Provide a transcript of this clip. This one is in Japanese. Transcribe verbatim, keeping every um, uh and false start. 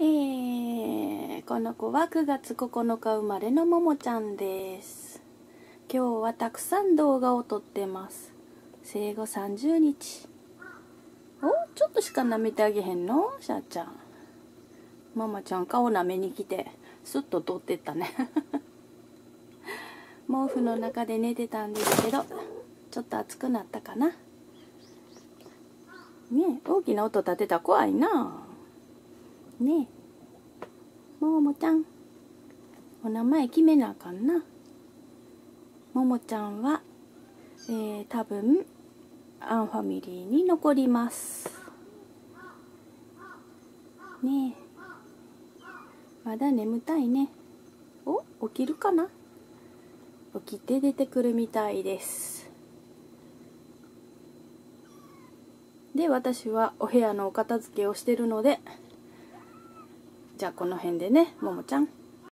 えー、この子はくがつここのか生まれのももちゃんです。今日はたくさん動画を撮ってます。生後さんじゅうにち。お、ちょっとしか舐めてあげへんの？しゃーちゃん。ママちゃん顔舐めに来て、スッと撮ってったね。毛布の中で寝てたんですけど、ちょっと暑くなったかな。ねえ、大きな音立てたら怖いな。ねえ、ももちゃん、お名前決めなあかんな。ももちゃんは、えー、多分アンファミリーに残りますね。え、まだ眠たいね。お、起きるかな。起きて出てくるみたいです。で、私はお部屋のお片付けをしてるので、じゃあこの辺でね、ももちゃん。